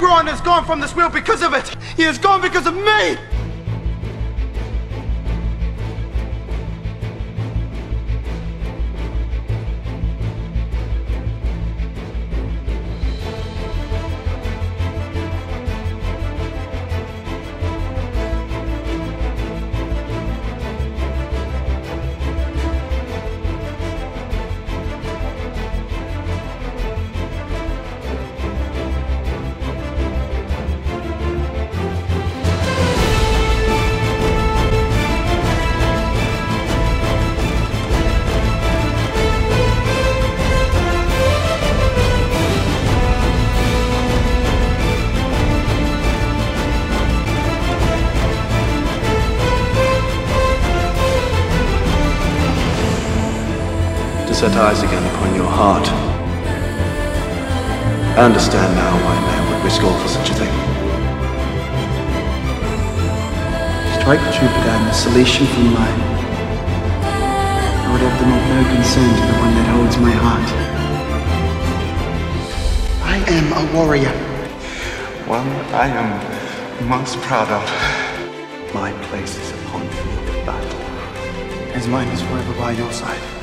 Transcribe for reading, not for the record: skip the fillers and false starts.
Agron has gone from this world because of it. He has gone because of me. Set eyes again upon your heart. I understand now why a man would risk all for such a thing. Strike Jupiter and the solation from mine. I would have them of no concern to the one that holds my heart. I am a warrior. One I am most proud of. My place is upon the field of battle, as mine is forever by your side.